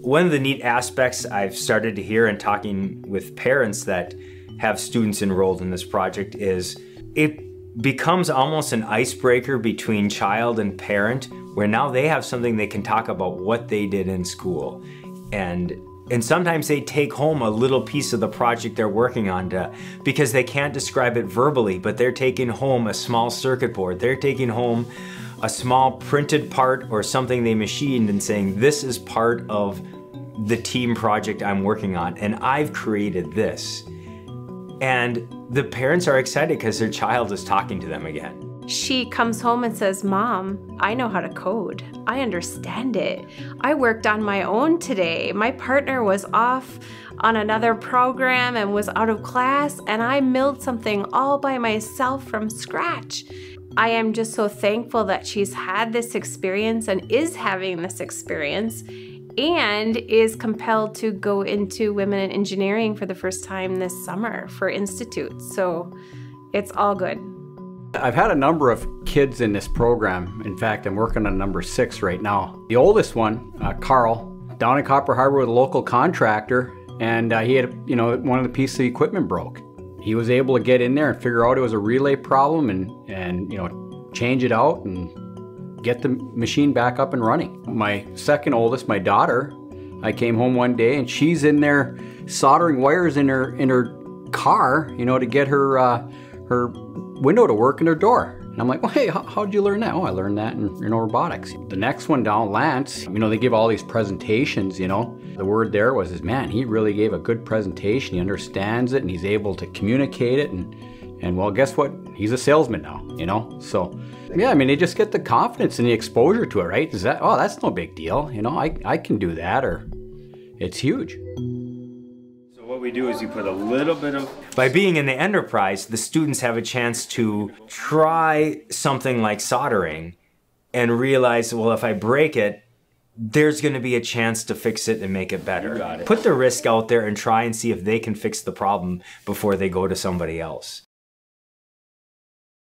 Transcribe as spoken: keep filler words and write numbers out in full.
One of the neat aspects I've started to hear in talking with parents that have students enrolled in this project is it becomes almost an icebreaker between child and parent, where now they have something they can talk about what they did in school. And, and sometimes they take home a little piece of the project they're working on to, because they can't describe it verbally, but they're taking home a small circuit board. They're taking home a small printed part or something they machined and saying, this is part of the team project I'm working on, and I've created this. And the parents are excited because their child is talking to them again. She comes home and says, Mom, I know how to code. I understand it. I worked on my own today. My partner was off on another program and was out of class, and I milled something all by myself from scratch. I am just so thankful that she's had this experience and is having this experience, and is compelled to go into women in engineering for the first time this summer for institutes. So it's all good. I've had a number of kids in this program. In fact, I'm working on number six right now. The oldest one, uh, Carl, down in Copper Harbor with a local contractor, and uh, he had, you know, one of the pieces of equipment broke. He was able to get in there and figure out it was a relay problem, and, and you know, change it out and get the machine back up and running. My second oldest, my daughter, I came home one day and she's in there soldering wires in her in her car, you know, to get her uh, her window to work and her door. And I'm like, well, hey, how, how'd you learn that? Oh, I learned that in, you know, robotics. The next one down, Lance, you know, they give all these presentations, you know. The word there was, is, man, he really gave a good presentation. He understands it and he's able to communicate it. And, and well, guess what? He's a salesman now, you know? So, yeah, I mean, they just get the confidence and the exposure to it, right? Is that, oh, that's no big deal. You know, I, I can do that, or it's huge. We do is you put a little bit of... By being in the enterprise, the students have a chance to try something like soldering and realize, well, if I break it, there's going to be a chance to fix it and make it better. It. Put the risk out there and try and see if they can fix the problem before they go to somebody else.